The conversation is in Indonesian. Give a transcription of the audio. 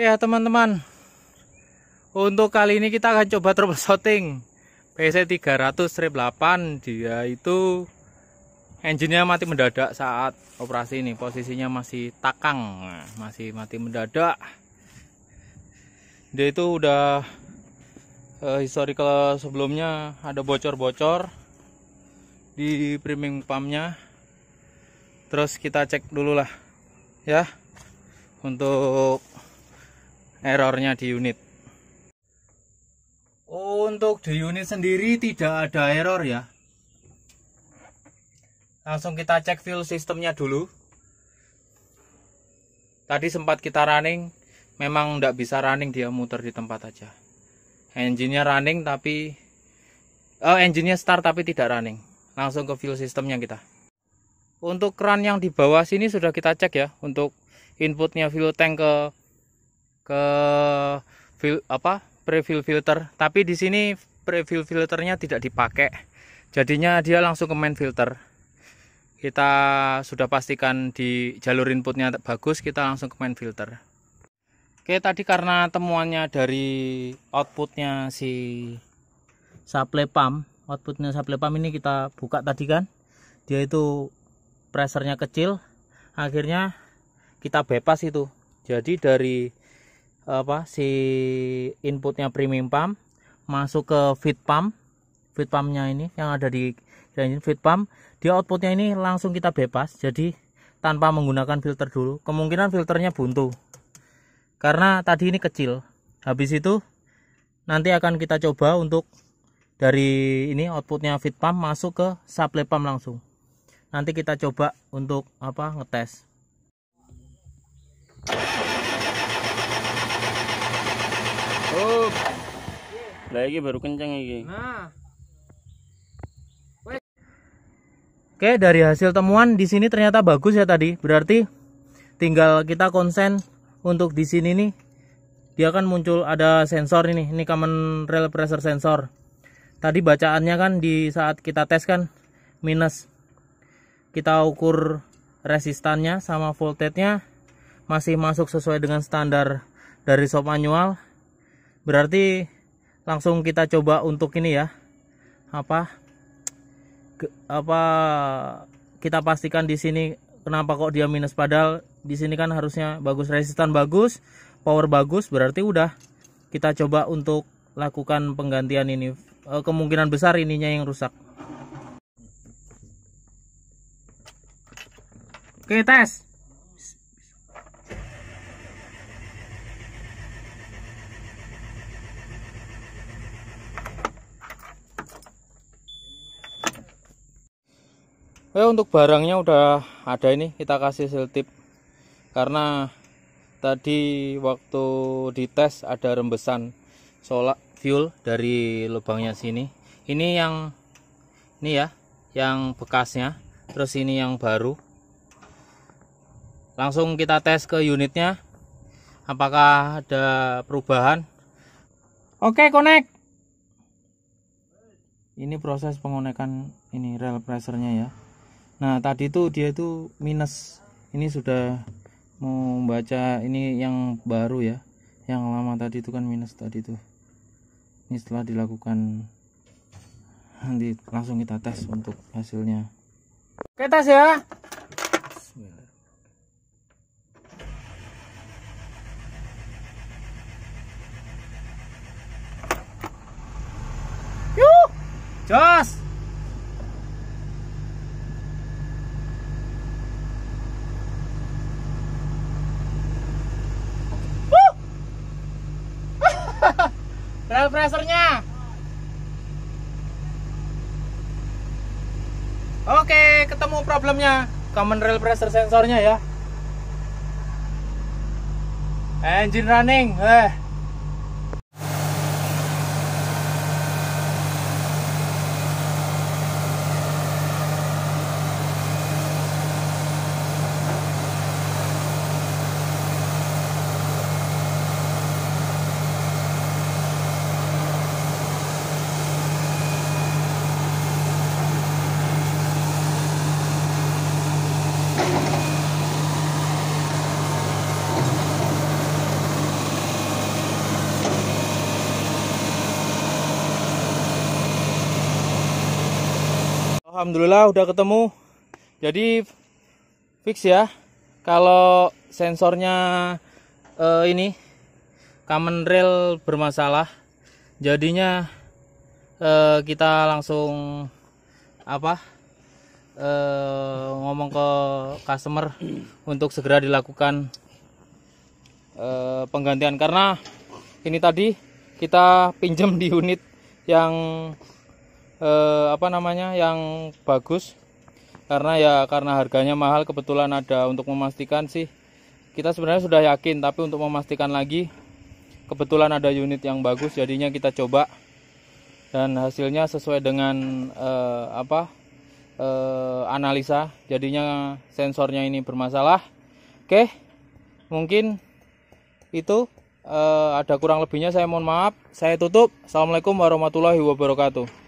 Ya teman-teman, untuk kali ini kita akan coba troubleshooting PC 300-8 dia itu engine-nya mati mendadak saat operasi ini. Posisinya masih takang, masih mati mendadak. Dia itu udah historical sebelumnya ada bocor-bocor di priming pumpnya. Terus kita cek dulu lah ya untuk errornya di unit. Untuk di unit sendiri tidak ada error ya. Langsung kita cek fuel sistemnya dulu. Tadi sempat kita running, memang tidak bisa running, dia muter di tempat aja. Engine-nya running tapi engine-nya start tapi tidak running. Langsung ke fuel sistemnya kita. Untuk keran yang di bawah sini sudah kita cek ya, untuk inputnya fuel tank ke prefill filter, tapi di sini prefill filternya tidak dipakai, jadinya dia langsung ke main filter. Kita sudah pastikan di jalur inputnya bagus, kita langsung ke main filter. Oke, tadi karena temuannya dari outputnya si supply pump, outputnya supply pump ini kita buka tadi kan, dia itu pressernya kecil, akhirnya kita bypass itu. Jadi dari si inputnya priming pump masuk ke feed pump, feed pumpnya ini yang ada di feed pump, dia outputnya ini langsung kita bypass, jadi tanpa menggunakan filter dulu. Kemungkinan filternya buntu karena tadi ini kecil. Habis itu nanti akan kita coba untuk dari ini outputnya feed pump masuk ke supply pump langsung. Nanti kita coba untuk ngetes. Oh, lagi baru kencang lagi. Nah. Oke, dari hasil temuan di sini ternyata bagus ya tadi. Berarti tinggal kita konsen untuk di sini nih. Dia kan muncul ada sensor ini Common Rail Pressure Sensor. Tadi bacaannya kan di saat kita tes kan minus. Kita ukur resistannya sama voltage-nya masih masuk sesuai dengan standar dari shop manual. Berarti langsung kita coba untuk ini ya, kita pastikan di sini kenapa kok dia minus, padahal di sini kan harusnya bagus, resistan bagus, power bagus. Berarti udah kita coba untuk lakukan penggantian ini, kemungkinan besar ininya yang rusak. Oke, tes. Oke, untuk barangnya udah ada ini, kita kasih seal tip karena tadi waktu dites ada rembesan solak fuel dari lubangnya sini. Ini yang ini ya, yang bekasnya, terus ini yang baru. Langsung kita tes ke unitnya apakah ada perubahan. Oke, connect. Ini proses pengonekan ini rail pressernya ya. Nah tadi itu dia itu minus, ini sudah mau baca ini yang baru ya, yang lama tadi itu kan minus tadi itu. Ini setelah dilakukan nanti langsung kita tes untuk hasilnya. Oke, tes ya. Yuh, jos. Rail pressernya oke, ketemu problemnya Common Rail Pressure Sensornya ya. Engine running. Alhamdulillah udah ketemu. Jadi fix ya, kalau sensornya ini common rail bermasalah. Jadinya kita langsung ngomong ke customer untuk segera dilakukan penggantian, karena ini tadi kita pinjam di unit yang yang bagus, karena harganya mahal. Kebetulan ada untuk memastikan sih, kita sebenarnya sudah yakin, tapi untuk memastikan lagi kebetulan ada unit yang bagus, jadinya kita coba dan hasilnya sesuai dengan analisa. Jadinya sensornya ini bermasalah. Oke, mungkin itu ada kurang lebihnya saya mohon maaf. Saya tutup. Assalamualaikum warahmatullahi wabarakatuh.